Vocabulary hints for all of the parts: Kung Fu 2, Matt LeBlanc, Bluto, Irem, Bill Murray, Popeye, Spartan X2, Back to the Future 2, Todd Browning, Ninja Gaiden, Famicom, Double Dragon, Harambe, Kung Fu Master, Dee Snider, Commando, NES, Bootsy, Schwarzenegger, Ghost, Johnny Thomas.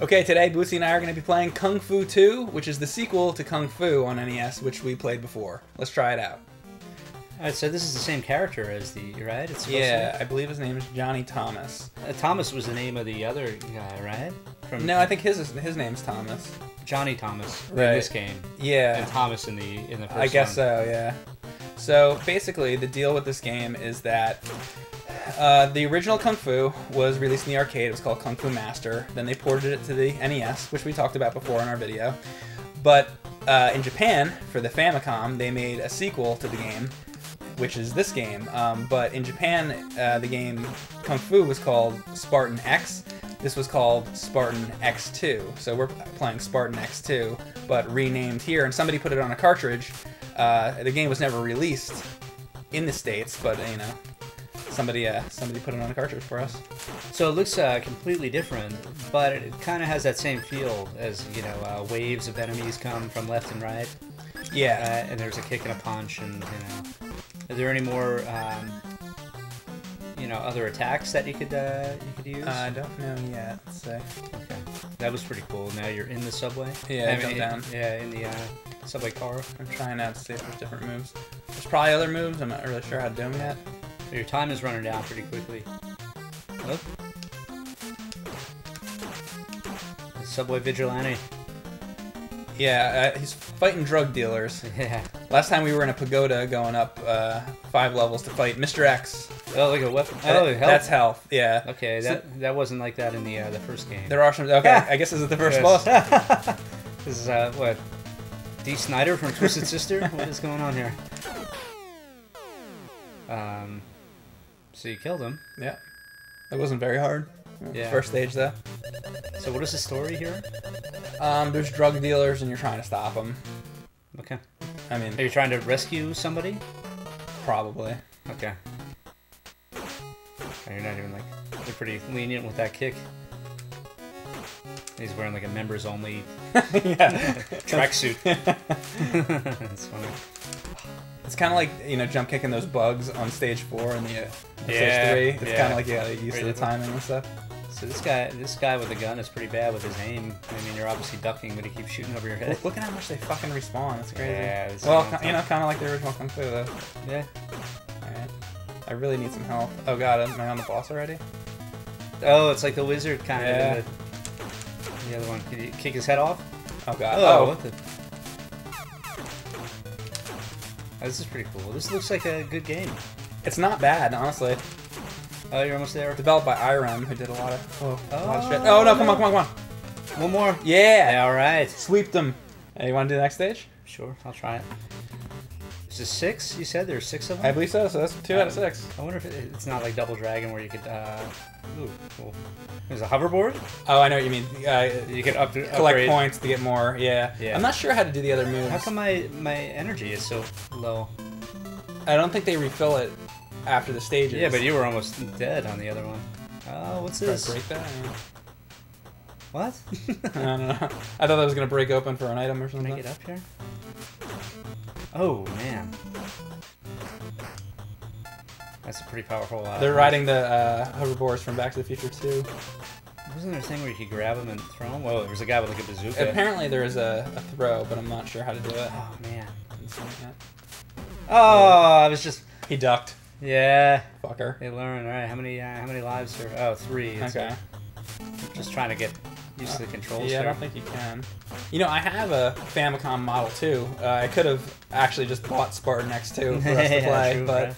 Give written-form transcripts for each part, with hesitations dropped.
Okay, today Bootsy and I are going to be playing Kung Fu 2, which is the sequel to Kung Fu on NES, which we played before. Let's try it out. Alright, so this is the same character as the, right? It's yeah, I believe his name is Johnny Thomas. Thomas was the name of the other guy, right? From no, I think his name's Thomas. Johnny Thomas in this game. Yeah. And Thomas in the first one. I guess so, yeah. So basically, the deal with this game is that the original Kung Fu was released in the arcade. It was called Kung Fu Master. Then they ported it to the NES, which we talked about before in our video. But in Japan, for the Famicom, they made a sequel to the game, which is this game. But in Japan, the game Kung Fu was called Spartan X. This was called Spartan X2. So we're playing Spartan X2, but renamed here. And somebody put it on a cartridge. The game was never released in the States, but, you know, somebody put it on a cartridge for us. So it looks completely different, but it kind of has that same feel as, you know, waves of enemies come from left and right. Yeah. And there's a kick and a punch, and, you know. Are there any more, you know, other attacks that you could use? I don't know yet, so. Okay. That was pretty cool. Now you're in the subway. Yeah, I mean, down. Yeah, in the subway car. I'm trying out to see if there's different moves. There's probably other moves. I'm not really sure how to do them yet. But your time is running down pretty quickly. Oh. Subway vigilante. Yeah, he's fighting drug dealers. Yeah. Last time we were in a pagoda going up 5 levels to fight Mr. X. Oh, like a weapon. Oh, health. That's health. Yeah. Okay, so that wasn't like that in the first game. There are some. Okay, I guess this is the first boss. This is what? Dee Snider from Twisted Sister. What is going on here? So you killed him. Yeah. That wasn't very hard. Yeah. First stage though. So what is the story here? There's drug dealers and you're trying to stop them. Okay. I mean, are you trying to rescue somebody? Probably. Okay. And you're not even like, they're pretty lenient with that kick. He's wearing like a members only tracksuit. That's funny. It's kind of like, you know, jump kicking those bugs on stage 4 and the stage 3. It's kind of like you gotta get used to the timing and stuff. So this guy with the gun is pretty bad with his aim. I mean, you're obviously ducking, but he keeps shooting over your head. Look at how much they fucking respawn. It's crazy. Yeah, well, you know, kind of like the original Kung Fu, though. Yeah. All right. I really need some help. Oh god, am I on the boss already? Oh, it's like the wizard kind of. Yeah. The other one. Can you kick his head off? Oh god. Oh, what the? Oh, this is pretty cool. This looks like a good game. It's not bad, honestly. Oh, you're almost there. Developed by Irem, who did a lot of shit. Oh, no, come on, come on, come on. One more? Yeah. Yeah, all right. Sweep them. Hey, you want to do the next stage? Sure, I'll try it. Is this 6? You said there's 6 of them? I believe so, so that's 2 out of 6. I wonder if it's not like Double Dragon where you could, ooh, cool. There's a hoverboard? Oh, I know what you mean. You could collect points to get more, yeah. I'm not sure how to do the other moves. How come my energy is so low? I don't think they refill it after the stages. Yeah, but you were almost dead on the other one. Oh, what's this? Try to break that? What? I don't know. I thought that was going to break open for an item or something. Can I get up here? Oh, man. That's a pretty powerful They're riding the hoverboards from Back to the Future 2. Wasn't there a thing where you could grab them and throw them? Whoa, there was a guy with like a bazooka. Apparently there is a throw, but I'm not sure how to do it. Oh, man. Oh, I was just... He ducked. Yeah. Fucker. They learn. All right, how many lives are... Oh, 3. It's okay. I'm just trying to get... Use the controls. Yeah, I don't think you can. You know, I have a Famicom Model 2. I could have actually just bought Spartan X2 for us to play, true, but... Right.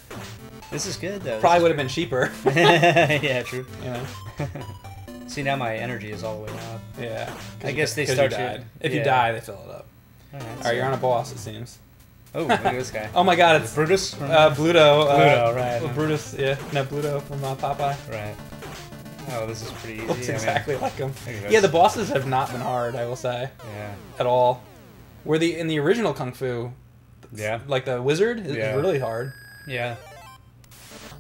This is good, though. Probably would have been cheaper. Yeah, true. You know. See, now my energy is all the way up. Yeah. I guess they start to... If you die, they fill it up. All right, so you're on a boss, it seems. Oh, look at this guy. Oh my god, it's... Brutus? From... Bluto. Bluto, right. Brutus, yeah. No, Bluto from Popeye. Right. Oh, this is pretty easy. Looks exactly like him. Yeah, the bosses have not been hard, I will say. Yeah. At all. Where in the original Kung Fu, like the wizard, is really hard. Yeah.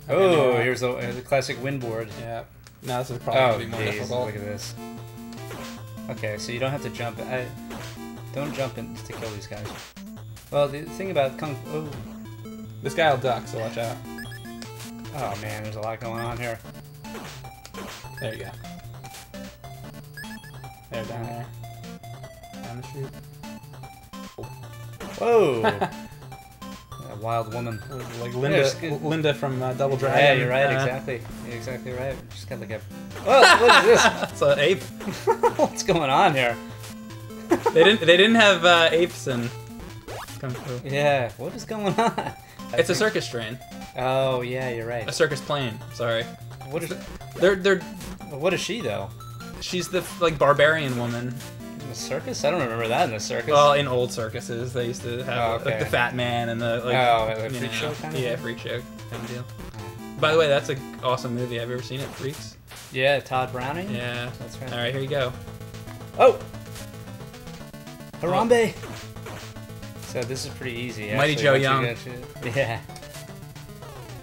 Oh, here's the classic wind board. Yeah. Now this is probably going to be more difficult. Look at this. Okay, so you don't have to jump. Don't jump in to kill these guys. Well, the thing about Kung Fu... Oh. This guy will duck, so watch out. Oh man, there's a lot going on here. There you go. They're down here. Down the chute. Whoa! A wild woman. Like Linda, Linda from Double Dragon. Yeah, you're right, exactly. You're exactly right. She's got like a... Oh, what is this? It's an ape. What's going on here? They didn't have apes in Kung Fu. Yeah, what is going on? It's a circus train. Oh yeah, you're right. A circus plane. Sorry. What is? They're. What is she though? She's the like barbarian woman. In the circus? I don't remember that in the circus. Well, in old circuses they used to have like the fat man and the like. Oh, like freak show kind of. Yeah, freak show kind of deal. By the way, that's an awesome movie. Have you ever seen it, Freaks? Yeah, Todd Browning. Yeah, that's right. All right, here you go. Oh. Harambe. So this is pretty easy. Actually. Mighty Joe Young. Yeah.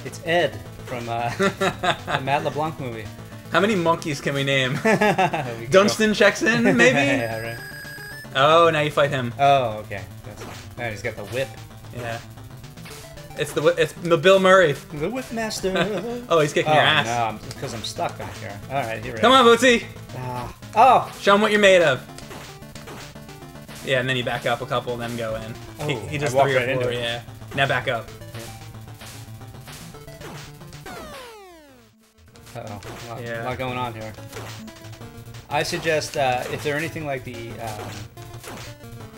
It's Ed from the Matt LeBlanc movie. How many monkeys can we name? Dunstan checks in, maybe? Yeah, right. Oh, now you fight him. Oh, okay. Now he's got the whip. Yeah. It's the whip. It's Bill Murray. The whip master. Oh, he's kicking your ass. No, because I'm stuck back here. All right, here we go. Come on, Bootsy. Oh. Show him what you're made of. Yeah, and then you back up a couple, and then go in. Oh, he just walked right into it. Yeah. Now back up. Uh-oh. A lot going on here. I suggest, if they're anything like the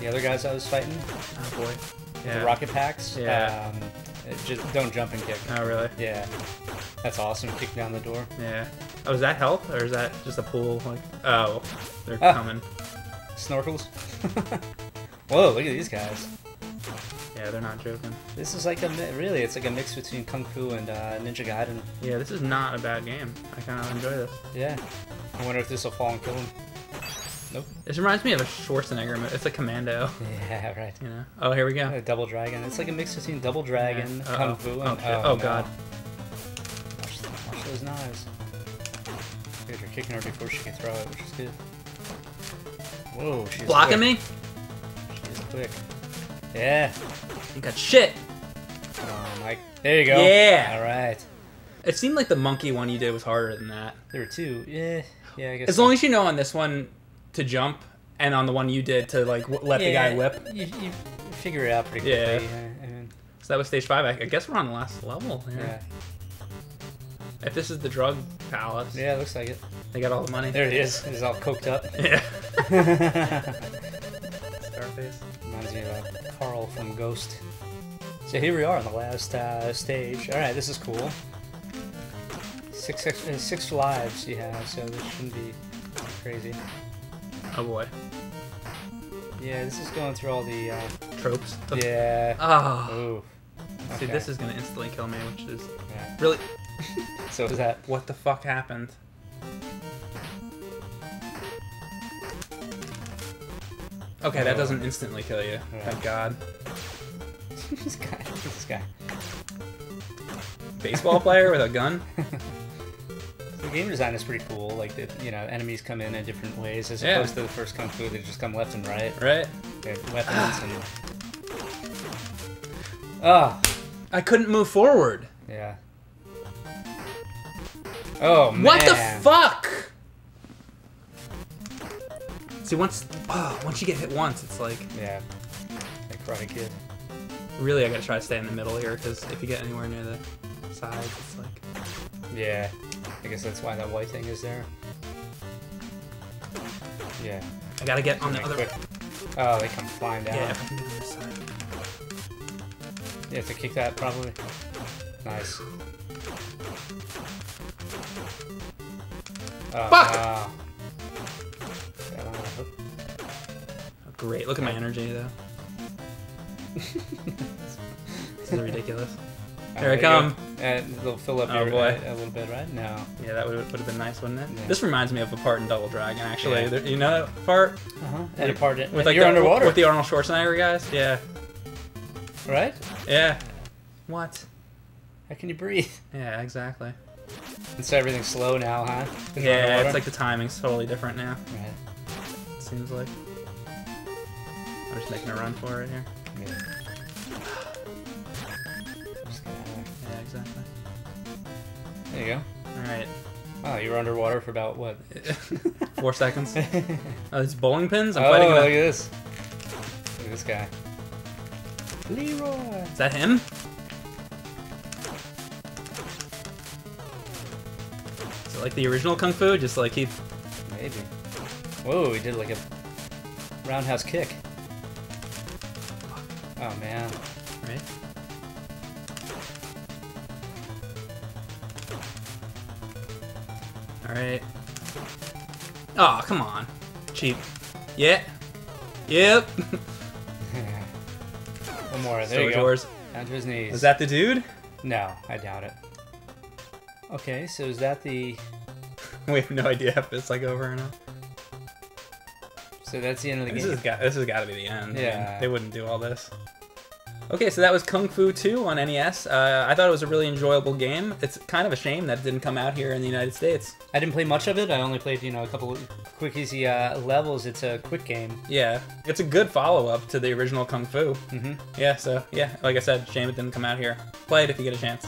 other guys I was fighting. Oh, boy. Yeah. The rocket packs. Yeah. Just don't jump and kick. Oh, really? Yeah. That's awesome. Kick down the door. Yeah. Oh, is that health? Or is that just a pool? Like, oh, they're coming. Snorkels. Whoa, look at these guys. Yeah, they're not joking. This is like it's like a mix between Kung Fu and Ninja Gaiden. Yeah, this is not a bad game. I kind of enjoy this. Yeah. I wonder if this will fall and kill him. Nope. This reminds me of a Schwarzenegger movie. It's a Commando. Yeah, right. You know. Oh, here we go. A Double Dragon. It's like a mix between Double Dragon, Kung Fu, and... Oh no. God. Watch those knives. Dude, you're kicking her before she can throw it, which is good. Whoa, she's blocking me? She's quick. Yeah. You got shit. Oh, Mike. There you go. Yeah. All right. It seemed like the monkey one you did was harder than that. There were two. Yeah. Yeah, I guess. As long as you know on this one to jump, and on the one you did to like let the guy whip. You figure it out pretty quickly. Yeah. So that was stage 5. I guess we're on the last level here. Yeah. If this is the drug palace. Yeah, it looks like it. They got all the money. There it is. It's all coked up. Yeah. Scarface. Reminds me of Carl from Ghost. So here we are on the last stage. Alright, this is cool. Six lives you have, so this shouldn't be crazy. Oh boy. Yeah, this is going through all the... tropes? Yeah. Oh. Ooh. Okay. See, this is going to instantly kill me, which is really... So is that what the fuck happened? Okay, that doesn't instantly kill you. Yeah. Thank God. This guy. Baseball player with a gun. The game design is pretty cool. Like enemies come in different ways as opposed to the first Kung Fu. They just come left and right. Right. They're weapons. I couldn't move forward. Yeah. Oh, man. What the fuck? See, once you get hit once, it's like... Yeah. Like Karate Kid. Really, I gotta try to stay in the middle here, because if you get anywhere near the side, it's like... Yeah. I guess that's why that white thing is there. Yeah. I gotta get on the other... Quick. Oh, they come flying down. Yeah, from the other side. You have to kick that, probably. Nice. Fuck! Oh, great, look at my energy though. This is ridiculous. Here I come. They'll fill up your boy a little bit, right? No. Yeah, that would have been nice, wouldn't it? Yeah. This reminds me of a part in Double Dragon, actually. Yeah. You know that part? Uh-huh. That part in... With, like, you're underwater. With the Arnold Schwarzenegger guys? Yeah. Right? Yeah. What? How can you breathe? Yeah, exactly. And so everything's slow now, huh? Yeah, it's like the timing's totally different now. Right. It seems like. I'm just making a run for it here. Yeah. Just get out of there. Yeah, exactly. There you go. Alright. Wow, you were underwater for about, what? 4 seconds. Oh, these bowling pins? I'm fighting him. Look at this. Look at this guy. Leroy! Is that him? Is it like the original Kung Fu? Just like he... Maybe. Whoa, he did like a roundhouse kick. Oh, man. Right? Alright. Oh, come on. Cheap. Yeah. Yep. One more. There you go. Down to his knees. Is that the dude? No, I doubt it. Okay, so is that the... We have no idea if it's like over or not. So that's the end of the game. This has got to be the end. Yeah. I mean, they wouldn't do all this. Okay, so that was Kung Fu 2 on NES. I thought it was a really enjoyable game. It's kind of a shame that it didn't come out here in the United States. I didn't play much of it. I only played, you know, a couple of quick, easy levels. It's a quick game. Yeah. It's a good follow-up to the original Kung Fu. Mm-hmm. Yeah, so, yeah, like I said, shame it didn't come out here. Play it if you get a chance.